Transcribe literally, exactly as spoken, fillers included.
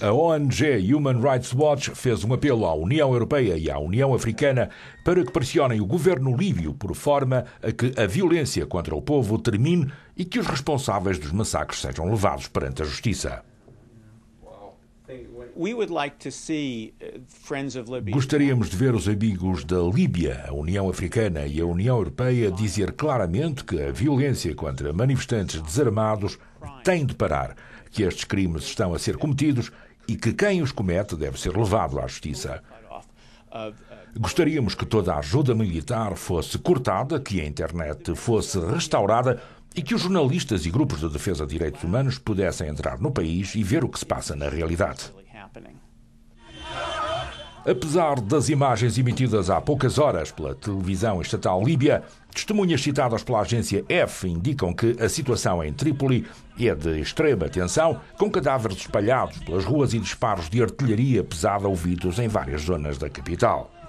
A O N G Human Rights Watch fez um apelo à União Europeia e à União Africana para que pressionem o governo líbio por forma a que a violência contra o povo termine e que os responsáveis dos massacres sejam levados perante a justiça. Gostaríamos de ver os amigos da Líbia, a União Africana e a União Europeia dizer claramente que a violência contra manifestantes desarmados tem de parar, que estes crimes estão a ser cometidos e que quem os comete deve ser levado à justiça. Gostaríamos que toda a ajuda militar fosse cortada, que a internet fosse restaurada e que os jornalistas e grupos de defesa de direitos humanos pudessem entrar no país e ver o que se passa na realidade. Apesar das imagens emitidas há poucas horas pela televisão estatal líbia, testemunhas citadas pela agência F indicam que a situação em Trípoli é de extrema tensão, com cadáveres espalhados pelas ruas e disparos de artilharia pesada ouvidos em várias zonas da capital.